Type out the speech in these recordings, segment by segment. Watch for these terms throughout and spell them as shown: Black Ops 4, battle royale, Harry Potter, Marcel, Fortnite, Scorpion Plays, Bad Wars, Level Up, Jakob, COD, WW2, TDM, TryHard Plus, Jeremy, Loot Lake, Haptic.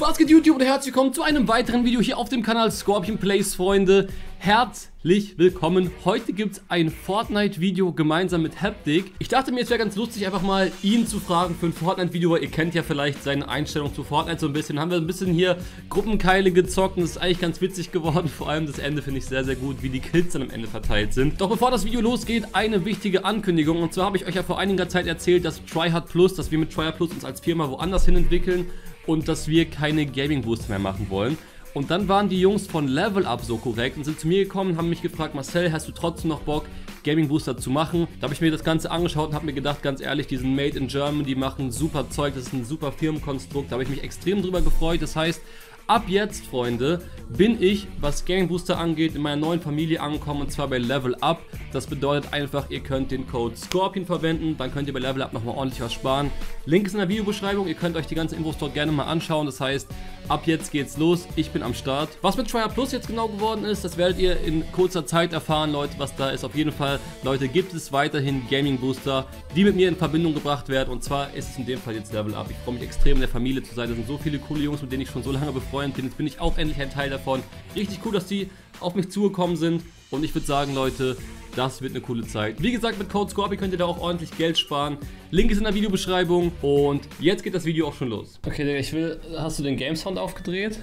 Was geht YouTube und herzlich willkommen zu einem weiteren Video hier auf dem Kanal Scorpion Plays, Freunde. Herzlich willkommen. Heute gibt es ein Fortnite-Video gemeinsam mit Haptic. Ich dachte mir, es wäre ganz lustig, einfach mal ihn zu fragen für ein Fortnite-Video, weil ihr kennt ja vielleicht seine Einstellung zu Fortnite so ein bisschen. Haben wir ein bisschen hier Gruppenkeile gezockt und das ist eigentlich ganz witzig geworden. Vor allem das Ende finde ich sehr, sehr gut, wie die Kills dann am Ende verteilt sind. Doch bevor das Video losgeht, eine wichtige Ankündigung. Und zwar habe ich euch ja vor einiger Zeit erzählt, dass TryHard Plus, dass wir mit TryHard Plus uns als Firma woanders hin entwickeln und dass wir keine Gaming-Boosts mehr machen wollen. Und dann waren die Jungs von Level Up so korrekt und sind zu mir gekommen, haben mich gefragt, Marcel, hast du trotzdem noch Bock, Gaming Booster zu machen? Da habe ich mir das Ganze angeschaut und habe mir gedacht, ganz ehrlich, die sind made in Germany, die machen super Zeug, das ist ein super Firmenkonstrukt, da habe ich mich extrem drüber gefreut. Das heißt, ab jetzt, Freunde, bin ich, was Gaming Booster angeht, in meiner neuen Familie angekommen, und zwar bei Level Up. Das bedeutet einfach, ihr könnt den Code Scorpion verwenden, dann könnt ihr bei Level Up nochmal ordentlich was sparen. Link ist in der Videobeschreibung, ihr könnt euch die ganzen Infos dort gerne mal anschauen. Das heißt, ab jetzt geht's los, ich bin am Start. Was mit TryHard Plus jetzt genau geworden ist, das werdet ihr in kurzer Zeit erfahren, Leute, was da ist. Auf jeden Fall, Leute, gibt es weiterhin Gaming Booster, die mit mir in Verbindung gebracht werden, und zwar ist es in dem Fall jetzt Level Up. Ich freue mich extrem, in der Familie zu sein, da sind so viele coole Jungs, mit denen ich schon so lange befreundet bin. Jetzt bin ich auch endlich ein Teil davon. Richtig cool, dass die auf mich zugekommen sind, und ich würde sagen, Leute, das wird eine coole Zeit. Wie gesagt, mit Code Scorpion könnt ihr da auch ordentlich Geld sparen. Link ist in der Videobeschreibung, und jetzt geht das Video auch schon los. Okay, Digga, ich will... Hast du den Game Sound aufgedreht?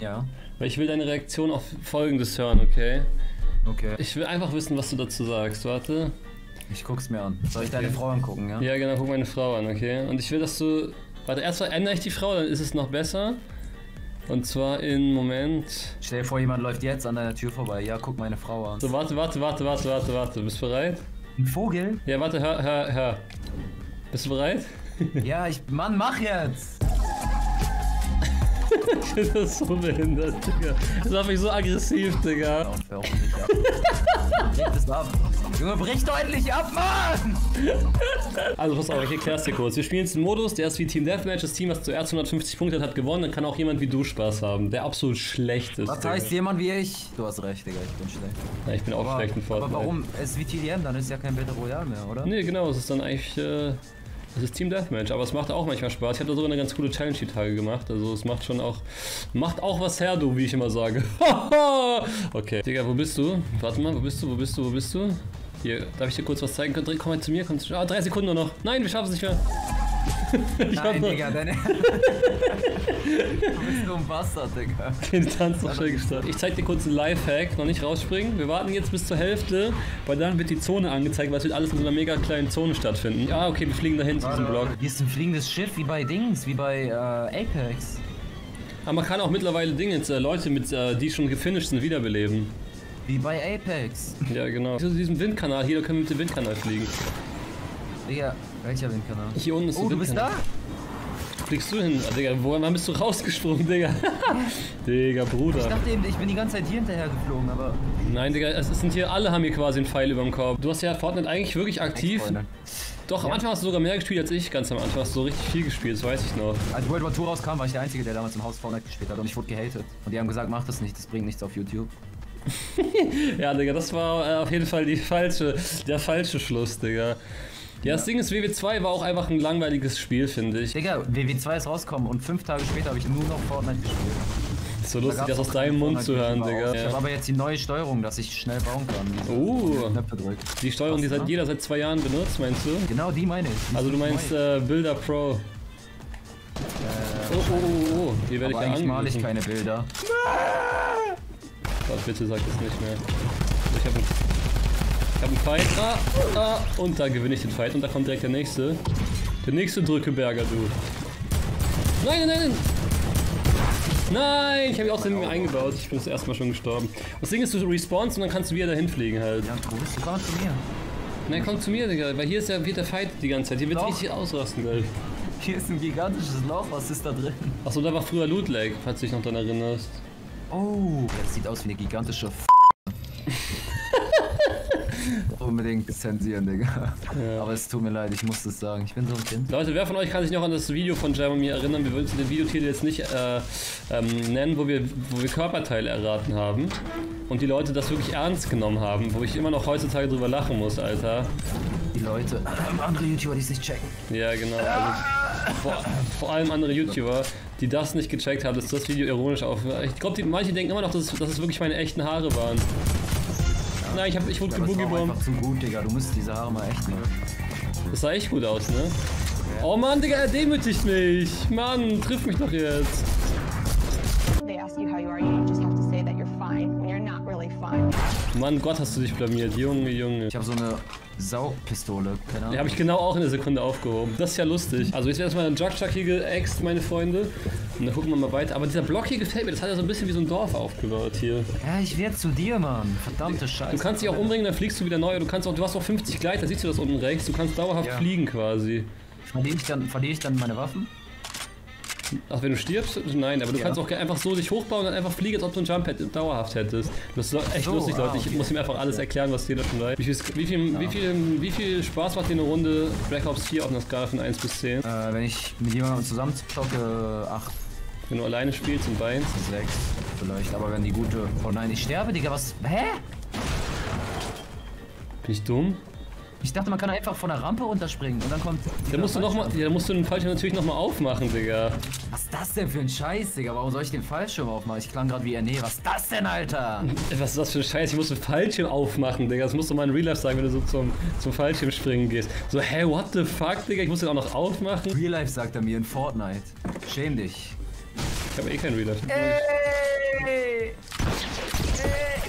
Ja. Weil ich will deine Reaktion auf Folgendes hören, okay? Okay. Ich will einfach wissen, was du dazu sagst. Warte. Ich guck's mir an. Soll ich deine Frau angucken, ja? Ja, genau, guck meine Frau an, okay? Und ich will, dass du... Warte, erst ändere ich die Frau, dann ist es noch besser. Und zwar in... Moment... Stell dir vor, jemand läuft jetzt an deiner Tür vorbei. Ja, guck meine Frau an. So, warte. Bist du bereit? Ein Vogel? Ja, warte, hör. Bist du bereit? Ja, Mann, mach jetzt! Ich finde das so behindert, Digga. Das macht mich so aggressiv, Digga. Hör auf mich ab. Brech das ab. Junge, brech deutlich ab, Mann! Also pass auf, ich erklär's dir kurz. Wir spielen jetzt einen Modus, der ist wie Team Deathmatch. Das Team, das zuerst 150 Punkte hat gewonnen. Dann kann auch jemand wie du Spaß haben, der absolut schlecht ist. Was heißt jemand wie ich? Du hast recht, Digga, ich bin schlecht. Ja, ich bin auch schlecht in Fortnite. Aber warum? Es ist wie TDM, dann ist ja kein Battle Royale mehr, oder? Nee, genau, es ist dann eigentlich... Das ist Team Deathmatch, aber es macht auch manchmal Spaß. Ich habe da sogar eine ganz coole Challenge die Tage gemacht. Also es macht schon auch... Macht auch was her, du, wie ich immer sage. Okay. Digga, wo bist du? Warte mal, wo bist du? Hier, darf ich dir kurz was zeigen? Komm mal zu mir, komm zu mir. Ah, 3 Sekunden nur noch. Nein, wir schaffen es nicht mehr. Nein, Digga, deine... Du bist nur ein Bastard, Digga. Okay, die Tanz doch schnell gestartet. Ich zeig dir kurz einen Lifehack, noch nicht rausspringen. Wir warten jetzt bis zur Hälfte, weil dann wird die Zone angezeigt, weil es wird alles in so einer mega kleinen Zone stattfinden. Ah, okay, wir fliegen dahin zu diesem Block. Hier ist ein fliegendes Schiff, wie bei Dings, wie bei Apex. Aber man kann auch mittlerweile Leute, die schon gefinisht sind, wiederbeleben. Wie bei Apex. Ja, genau. Also diesem Windkanal hier, da können wir mit dem Windkanal fliegen. Digga, welcher Windkanal? Hier unten ist der Windkanal. Du bist da? Fliegst du hin? Digga, wann bist du rausgesprungen, Digga? Digga, Bruder. Ich dachte eben, ich bin die ganze Zeit hier hinterher geflogen, aber... Nein, Digga, es sind hier, alle haben hier quasi einen Pfeil über dem Korb. Du hast ja Fortnite eigentlich wirklich aktiv. Doch, am Anfang hast du sogar mehr gespielt als ich, ganz am Anfang hast du so richtig viel gespielt, das weiß ich noch. Als WW2 rauskam, war ich der Einzige, der damals im Haus Fortnite gespielt hat, und ich wurde gehatet. Und die haben gesagt, mach das nicht, das bringt nichts auf YouTube. Ja, Digga, das war auf jeden Fall der falsche Schluss, Digga. Ja, das Ding ist, WW2 war auch einfach ein langweiliges Spiel, finde ich. Digga, WW2 ist rausgekommen und 5 Tage später habe ich nur noch Fortnite gespielt. Ist so lustig, das aus deinem Mund zu hören, Digga. Ich habe aber jetzt die neue Steuerung, dass ich schnell bauen kann. Knöpfe drückt. Die Steuerung, die jeder seit 2 Jahren benutzt, meinst du? Genau, die meine ich. Also du meinst Builder Pro. Oh. Hier werde ich ja angerufen. Eigentlich male ich keine Bilder. Gott, bitte sag das nicht mehr. Ich habe einen Fight. Und da gewinne ich den Fight. Und da kommt direkt der nächste. Der nächste Drückeberger, du. Nein! Nein! Ich habe ihn auch den eingebaut. Ich bin das erste Mal schon gestorben. Das Ding ist, du respawnst und dann kannst du wieder dahin fliegen halt. Ja, du bist gerade zu mir. Nein, komm zu mir, Digga. Weil hier ist ja der Fight die ganze Zeit. Hier wird richtig ausrasten, gleich. Hier ist ein gigantisches Loch. Was ist da drin? Achso, da war früher Loot Lake, falls du dich noch daran erinnerst. Oh, das sieht aus wie eine gigantische F***. Unbedingt zensieren, Digga. Ja. Aber es tut mir leid, ich muss das sagen. Ich bin so ein Kind. Leute, wer von euch kann sich noch an das Video von Jeremy erinnern? Wir würden den Videotitel jetzt nicht nennen, wo wir Körperteile erraten haben. Und die Leute das wirklich ernst genommen haben. Wo ich immer noch heutzutage drüber lachen muss, Alter. Die Leute, andere YouTuber, die es nicht checken. Ja, genau. Also, vor allem andere YouTuber, die das nicht gecheckt haben, dass das Video ironisch auf. Ich glaube, manche denken immer noch, dass es wirklich meine echten Haare waren. Ja. Nein, ich wurde geboogiebombt. Das war zu gut, Digga. Du musst diese Haare mal echt nehmen. Das sah echt gut aus, ne? Ja. Oh Mann, Digga, er demütigt mich. Mann, triff mich doch jetzt. Mann, Gott, hast du dich blamiert. Junge, Junge. Ich habe so eine Saupistole. Keine Ahnung. Die habe ich genau auch in der Sekunde aufgehoben. Das ist ja lustig. Also jetzt erstmal ein Jugchuck hier geäxt, meine Freunde. Und dann gucken wir mal weiter. Aber dieser Block hier gefällt mir. Das hat ja so ein bisschen wie so ein Dorf aufgebaut hier. Ja, ich werde zu dir, Mann. Verdammte Scheiße. Du kannst dich auch umbringen, dann fliegst du wieder neu. Du hast auch 50 Gleit, da siehst du das unten rechts. Du kannst dauerhaft fliegen quasi. Verliere ich dann meine Waffen? Ach, wenn du stirbst? Nein, aber du kannst auch einfach so dich hochbauen und dann einfach fliegen, als ob du ein Jump dauerhaft hättest. Das ist echt lustig, Leute. Ich muss ihm einfach alles erklären, was jeder schon weiß. Wie viel Spaß macht dir eine Runde Black Ops 4 auf einer Skala von 1 bis 10? Wenn ich mit jemandem zusammen zocke, 8. Wenn du alleine spielst und weinst? 6 vielleicht, aber wenn die gute... Oh nein, ich sterbe, Digga, was... Hä? Bin ich dumm? Ich dachte, man kann einfach von der Rampe runterspringen und dann kommt... Da musst du den Fallschirm natürlich nochmal aufmachen, Digga. Was ist das denn für ein Scheiß, Digga? Warum soll ich den Fallschirm aufmachen? Ich klang gerade wie Erne. Was ist das denn, Alter? Was ist das für ein Scheiß? Ich muss den Fallschirm aufmachen, Digga. Das musst du mal in Real Life sagen, wenn du so zum Fallschirm springen gehst. So, hey, what the fuck, Digga? Ich muss den auch noch aufmachen. Real Life sagt er mir in Fortnite. Schäm dich. Ich habe eh kein Real Life. Ey!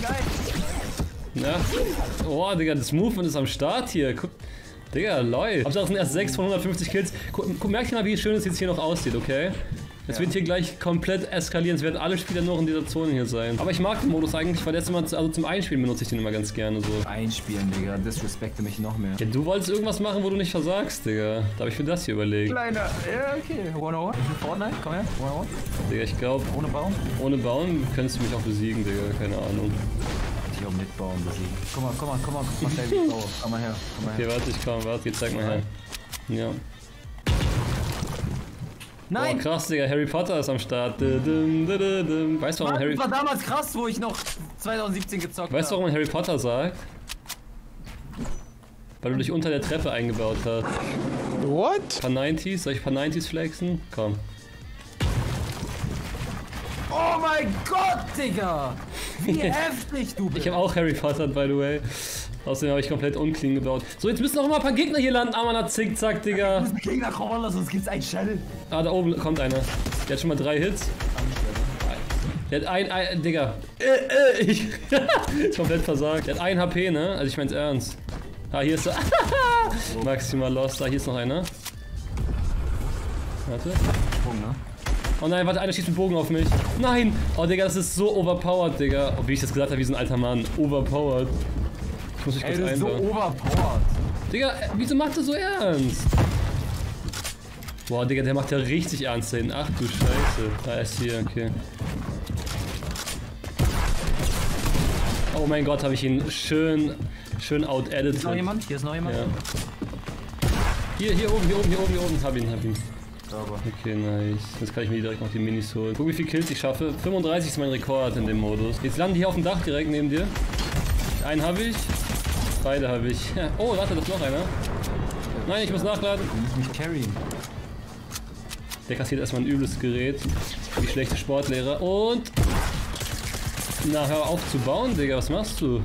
Nein! Na? Oh, Digga, das Movement ist am Start hier. Guck, Digga, läuft. Hauptsache, das sind erst 6 von 150 Kills. Merkt ihr mal, wie schön es jetzt hier noch aussieht, okay? Es wird hier gleich komplett eskalieren. Es werden alle Spieler nur in dieser Zone hier sein. Aber ich mag den Modus eigentlich, weil letztes Mal, also zum Einspielen benutze ich den immer ganz gerne so. Einspielen, Digga, disrespekte mich noch mehr. Ja, du wolltest irgendwas machen, wo du nicht versagst, Digga. Da habe ich mir das hier überlegt. Kleiner, ja, okay. 101, Fortnite, komm her, 101. Digga, ich glaube... Ohne Bauen? Ohne Bauen könntest du mich auch besiegen, Digga, keine Ahnung. Auch mitbauen, besiegen. Komm mal, David. Oh, komm mal her. Okay, warte, ich komme, warte, jetzt zeig mal her. Ja. Nein! Oh, krass, Digga, Harry Potter ist am Start. Weißt du, warum Harry... Das war damals krass, wo ich noch 2017 gezockt habe. Weißt du, warum man Harry Potter sagt? Weil du dich unter der Treppe eingebaut hast. What? Paar 90s? Soll ich paar 90s flexen? Komm. Oh mein Gott, Digga! Wie heftig du bist! Ich habe auch Harry Potter, by the way. Außerdem habe ich komplett unclean gebaut. So, jetzt müssen noch mal ein paar Gegner hier landen. Amana, zickzack, Digga. Ich muss Gegner kommen lassen, sonst gibt's einen Shell. Ah, da oben kommt einer. Der hat schon mal 3 Hits. Der hat ein Digga. Ich komplett versagt. Der hat 1 HP, ne? Also ich mein's ernst. Ah, hier ist er. Maximal lost. Ah, hier ist noch einer. Warte. Sprung, ne? Oh nein, warte, einer schießt einen Bogen auf mich. Nein! Oh, Digga, das ist so overpowered, Digga. Oh, wie ich das gesagt habe, wie so ein alter Mann. Overpowered. Ich muss mich kurz einbauen. Ey, das ist so overpowered. Digga, wieso macht er so ernst? Boah, Digga, der macht ja richtig ernst hin. Ach du Scheiße. Da ist hier, okay. Oh mein Gott, habe ich ihn schön out-edited. Hier ist noch jemand, Ja. Hier oben. Hab ihn. Okay, nice. Jetzt kann ich mir direkt noch die Minis holen. Guck, wie viele Kills ich schaffe. 35 ist mein Rekord in dem Modus. Jetzt landen die hier auf dem Dach direkt neben dir. Einen habe ich. Beide habe ich. Oh, warte, da ist noch einer. Nein, ich muss nachladen. Ich muss mich carryen. Der kassiert erstmal ein übles Gerät. Wie schlechte Sportlehrer. Und... Na, hör auf zu bauen, Digga. Was machst du?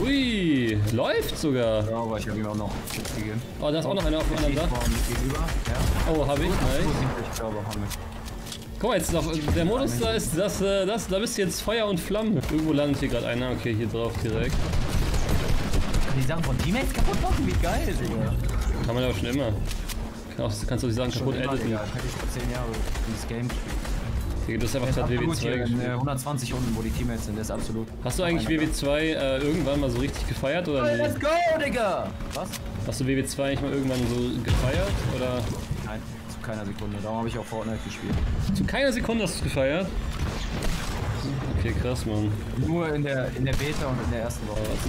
Ui, läuft sogar. Ja, aber ich habe ihm auch noch gegeben. Oh, da ist auch noch einer auf dem anderen Dach. Oh, habe ich, nein. Guck mal, jetzt noch, der Modus da ist, da bist du jetzt Feuer und Flamme. Irgendwo landet hier gerade einer, okay, hier drauf direkt. Die Sachen von Teammates kaputt machen, wie geil, Digga. Kann man aber schon immer. Kannst du die Sachen kaputt editen. Ja, hätte ich vor 10 Jahren dieses Game gespielt. Du hast einfach gerade WW2 gespielt. 120 unten, wo die Teammates sind, das ist absolut. Hast du eigentlich WW2 irgendwann mal so richtig gefeiert oder nicht? Let's go, Digga! Was? Hast du WW2 eigentlich mal irgendwann so gefeiert oder? Nein, zu keiner Sekunde. Darum habe ich auch Fortnite gespielt. Zu keiner Sekunde hast du es gefeiert? Okay, krass, Mann. Nur in der Beta und in der ersten Woche. Was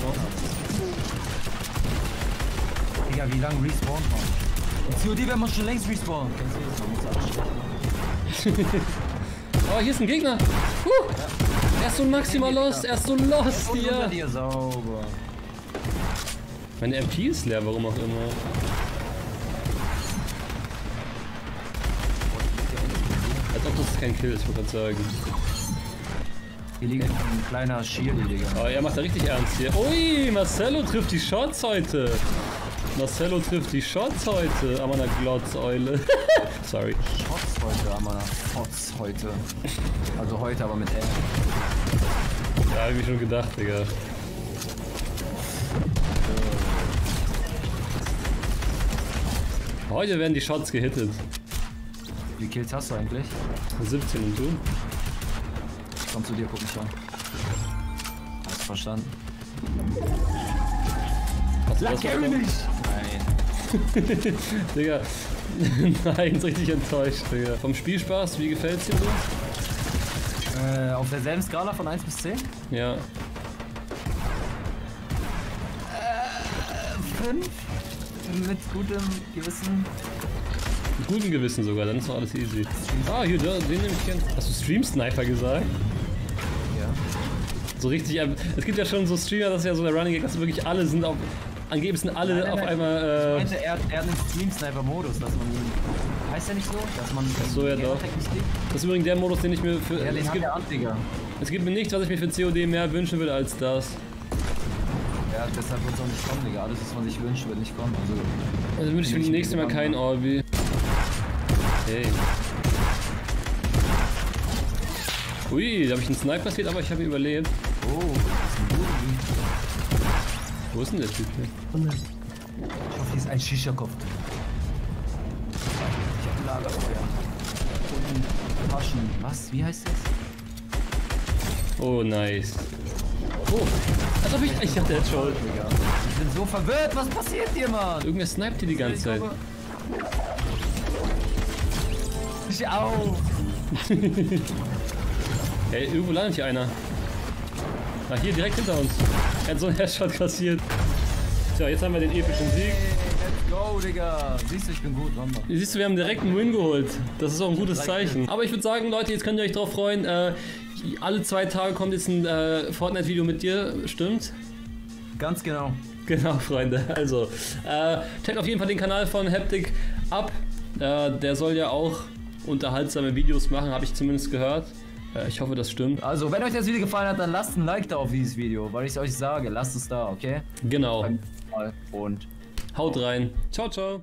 noch? Digga, wie lange respawnt man? In COD werden wir schon längst respawnen. Oh, hier ist ein Gegner. Er ist so maximal lost, er ist so lost hier. Sauber. Meine MP ist leer, warum auch immer. Das ist kein Kill, ich würde sagen. Hier liegt ein kleiner Shield, Digga. Oh, er macht da richtig ernst hier. Ui, Marcello trifft die Shots heute. Marcello trifft die Shots heute. Amana Glotzeule. Sorry. Shots heute, Amana. Shots heute. Also heute, aber mit L. Ja, hab ich schon gedacht, Digga. Heute werden die Shots gehittet. Wie viele Kills hast du eigentlich? 17 und du? Ich komm zu dir, guck mich an. Hast du verstanden? Lass Gary nicht! Nein. Digga. Nein, ist richtig enttäuscht, Digga. Vom Spielspaß, wie gefällt's dir so? Auf derselben Skala von 1 bis 10? Ja. 5? Mit gutem Gewissen. Mit gutem Gewissen sogar, dann ist doch alles easy. Ah, hier, den nehme ich gern. Hast du Stream Sniper gesagt? Ja. So richtig, es gibt ja schon so Streamer, das ist ja so der Running Gag, dass wirklich alle sind auf, angeblich sind alle auf einmal... Ich meinte, er hat einen Stream Sniper Modus, dass man ihn... Heißt ja nicht so, dass man... Ach so, ja doch. Das ist übrigens der Modus, den ich mir für... Ja, den hat der Art, Digga. Es gibt mir nichts, was ich mir für COD mehr wünschen würde als das. Ja, deshalb wird es auch nicht kommen, Digga. Alles, was man sich wünscht, wird nicht kommen. Also wünsche ich mir das nächste Mal keinen Orbi. Hey. Ui, da habe ich einen Sniper passiert, aber ich habe ihn überlebt. Oh, wo ist denn der Typ hier? Ich hoffe, hier ist ein Shisha-Kopf. Ich hab ein Lagerfeuer. Und Taschen. Was? Wie heißt das? Oh, nice. Oh, als ob ich hatte jetzt schon. Ich bin so verwirrt, was passiert hier, Mann? Irgendwer sniped hier die ganze Zeit. Ich auch. Ey, irgendwo landet hier einer. Ach, hier, direkt hinter uns. Er hat so einen Headshot kassiert. So, jetzt haben wir den epischen Sieg. Let's go, Digga. Siehst du, ich bin gut, Mann. Siehst du, wir haben direkt einen Win geholt. Das ist auch ein gutes Zeichen. Aber ich würde sagen, Leute, jetzt könnt ihr euch drauf freuen. Alle 2 Tage kommt jetzt ein Fortnite-Video mit dir, stimmt? Ganz genau. Genau, Freunde. Also, checkt auf jeden Fall den Kanal von Haptic ab. Der soll ja auch unterhaltsame Videos machen, habe ich zumindest gehört. Ich hoffe, das stimmt. Also, wenn euch das Video gefallen hat, dann lasst ein Like da auf dieses Video, weil ich es euch sage. Lasst es da, okay? Genau. Und haut rein. Ciao, ciao.